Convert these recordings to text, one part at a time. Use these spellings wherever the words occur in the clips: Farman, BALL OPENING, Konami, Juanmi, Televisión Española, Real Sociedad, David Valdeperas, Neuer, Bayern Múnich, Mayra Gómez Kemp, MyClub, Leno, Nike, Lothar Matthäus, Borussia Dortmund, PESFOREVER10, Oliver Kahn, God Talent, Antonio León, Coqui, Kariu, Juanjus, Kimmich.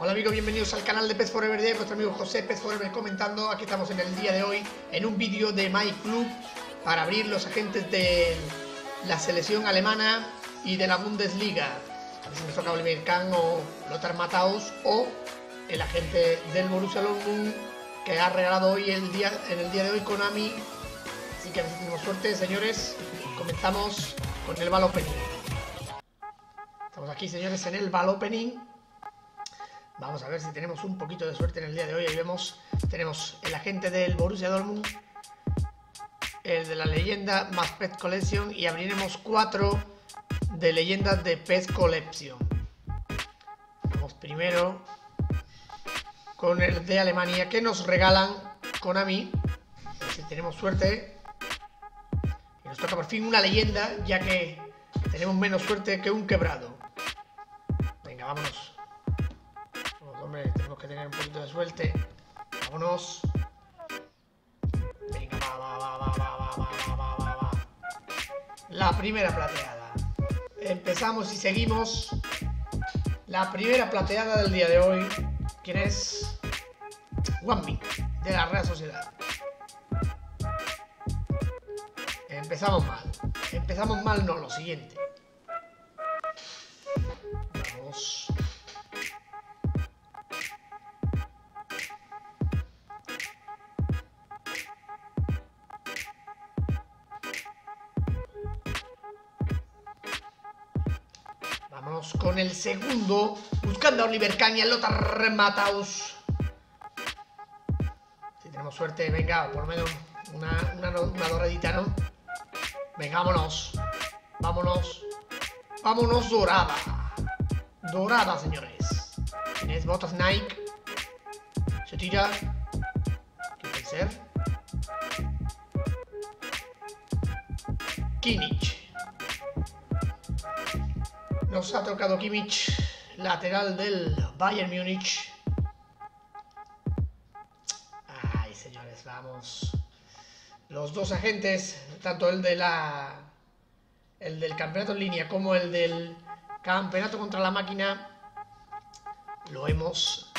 Hola amigos, bienvenidos al canal de PESFOREVER10, vuestro amigo José PESFOREVER comentando. Aquí estamos en el día de hoy en un vídeo de MyClub para abrir los agentes de la selección alemana y de la Bundesliga. A ver si nos toca Oliver Kahn o Lothar Matthäus o el agente del Borussia Dortmund que ha regalado hoy en el día de hoy Konami. Así que a ver si tenemos suerte, señores. Comenzamos con el Ball Opening. Estamos aquí, señores, en el Ball Opening. Vamos a ver si tenemos un poquito de suerte en el día de hoy. Ahí vemos, tenemos el agente del Borussia Dortmund, el de la leyenda más PES Collection, y abriremos 4 de leyendas de PES Collection. Vamos primero con el de Alemania que nos regalan Konami. A ver si tenemos suerte. Y nos toca por fin una leyenda, ya que tenemos menos suerte que un quebrado. Venga, vámonos. Hombre, tenemos que tener un poquito de suerte. Vámonos. Venga, va. La primera plateada. Empezamos y seguimos. La primera plateada del día de hoy. ¿Quién es? Juanmi, de la Real Sociedad. Empezamos mal. Empezamos mal, no, lo siguiente. Vamos. Vámonos con el segundo, buscando a Oliver Kahn y a Lothar Matthäus. Si tenemos suerte, venga, por lo menos una doradita, ¿no? Venga, vámonos. Vámonos. Vámonos, dorada. Dorada, señores. Tienes botas Nike. Se tira. ¿Qué puede ser? Kimmich. Nos ha tocado Kimmich, lateral del Bayern Múnich. Ay, señores, vamos. Los dos agentes, tanto el del campeonato en línea como el del campeonato contra la máquina, lo hemos.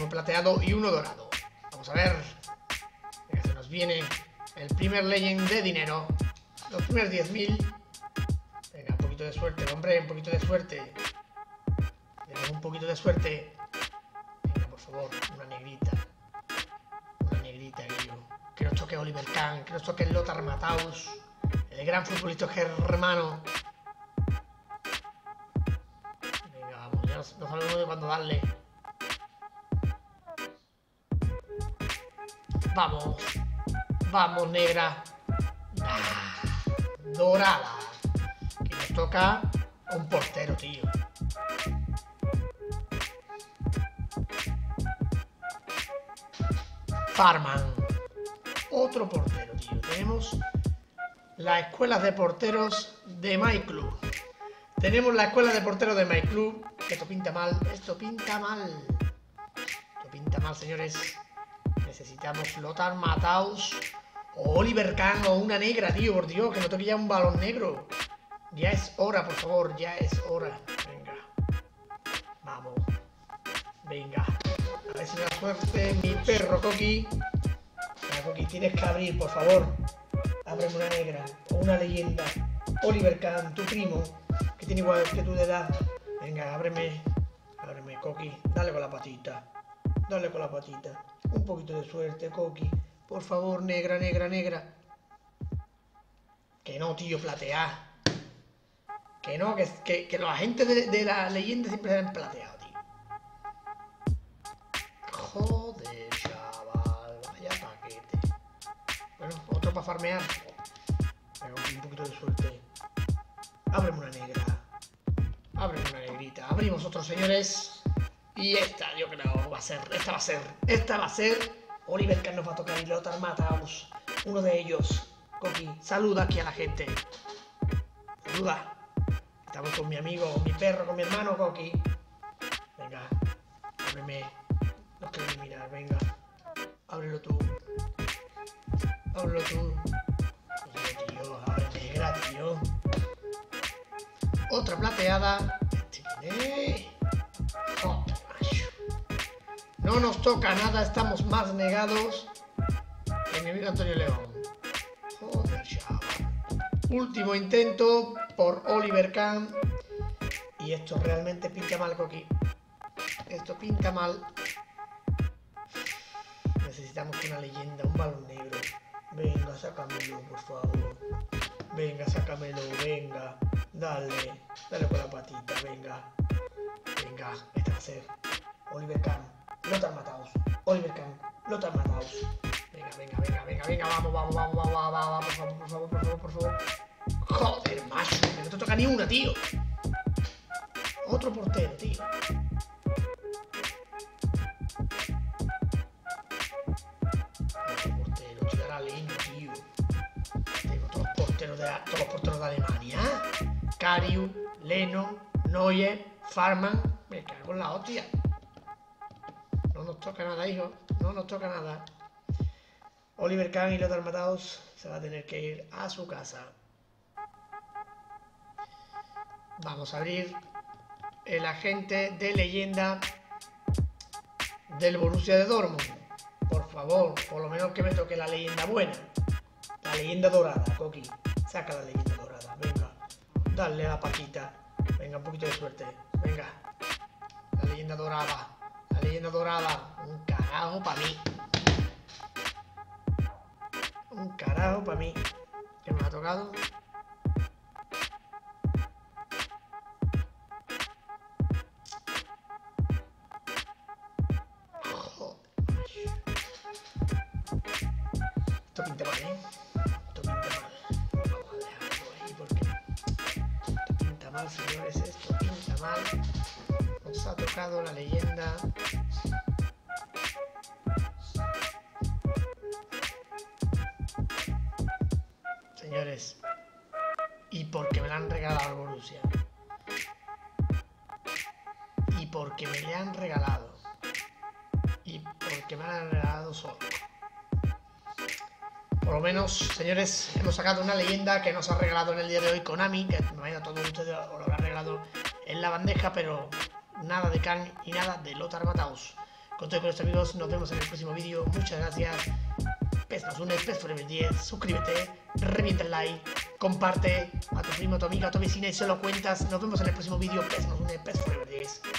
Uno plateado y uno dorado. Vamos a ver. Se nos viene el primer legend de dinero. Los primeros 10.000. De suerte, hombre, un poquito de suerte. Tenemos un poquito de suerte. Venga, por favor, una negrita. Una negrita, Kariu. Que nos toque Oliver Kahn, que nos toque Lothar Matthäus, el gran futbolista germano. Venga, vamos, ya no sabemos de cuándo darle. Vamos, vamos, negra. Ah, dorada. Toca un portero, tío. Farman. Otro portero, tío. Tenemos la escuela de porteros de MyClub. Tenemos la escuela de porteros de MyClub. Esto pinta mal. Esto pinta mal. Esto pinta mal, señores. Necesitamos Lothar Matthäus o Oliver Kahn o una negra, tío. Por Dios, que no toque ya un balón negro. Ya es hora, por favor, ya es hora. Venga. Vamos. Venga. A ver si me da suerte mi perro, Coqui. Mira, Coqui, tienes que abrir, por favor. Ábreme una negra o una leyenda. Oliver Kahn, tu primo, que tiene igual que tú de edad. Venga, ábreme. Ábreme, Coqui. Dale con la patita. Dale con la patita. Un poquito de suerte, Coqui. Por favor, negra, negra, negra. Que no, tío, platea. Que no, que los agentes de la leyenda siempre se han plateado, tío. Joder, chaval. Vaya paquete. Bueno, otro para farmear. Pero un poquito de suerte. Ábreme una negra. Ábreme una negrita. Abrimos otros, señores. Y esta, yo creo, va a ser. Esta va a ser. Esta va a ser. Oliver Kahn nos va a tocar y Lothar Matthäus. Uno de ellos. Coqui, saluda aquí a la gente. Saluda. Estamos con mi amigo, con mi perro, con mi hermano, Coqui. Venga, ábreme. No quiero eliminar, venga. Ábrelo tú. Ábrelo tú. Oye, tío, ábreme, negra, tío. Otra plateada. Este, ¿eh? Otra. No nos toca nada, estamos más negados. Enemigo Antonio León. Joder, chaval. Último intento por Oliver Kahn. Y esto realmente pinta mal, Coqui. Esto pinta mal. Necesitamos una leyenda, un balón negro. Venga, sácamelo, por favor. Venga, sácamelo, venga. Dale, dale con la patita, venga. Venga, este va a ser Oliver Kahn, Lothar Matthäus. Oliver Kahn, Lothar Matthäus. Venga, venga, venga, venga, venga, vamos, vamos, vamos, vamos, vamos, por favor, por favor, por favor. Joder, macho, que no te toca ni una, tío. Otro portero, tío. Otro portero, tío, era Leno, tío. Tengo todos los porteros de Alemania. Kariu, Leno, Neuer, Farman. Me cago en la hostia. No nos toca nada, hijo. No nos toca nada. Oliver Kahn y Lothar Matthäus se va a tener que ir a su casa. Vamos a abrir el agente de leyenda del Borussia de Dortmund. Por favor, por lo menos que me toque la leyenda buena. La leyenda dorada, Coqui. Saca la leyenda dorada, venga. Dale a la patita. Venga, un poquito de suerte. Venga. La leyenda dorada. La leyenda dorada. Un carajo para mí. Un carajo para mí. ¿Qué me ha tocado? Esto pinta mal, ¿eh? Esto pinta mal. Vamos a dejarlo ahí porque esto pinta mal, señores. Esto pinta mal. Nos ha tocado la leyenda. Señores. Y porque me la han regalado al Borussia. Y porque me la han regalado. Y porque me la han regalado solo. Por lo menos, señores, hemos sacado una leyenda que nos ha regalado en el día de hoy Konami, que me imagino todos ustedes os lo habrán regalado en la bandeja, pero nada de Kahn y nada de Lothar Matthäus. Conté con nuestros amigos, nos vemos en el próximo vídeo, muchas gracias. PES nos une, PESFOREVER10, suscríbete, revienta el like, comparte a tu primo, a tu amiga, a tu vecina y se lo cuentas. Nos vemos en el próximo vídeo, PES nos une, PESFOREVER10.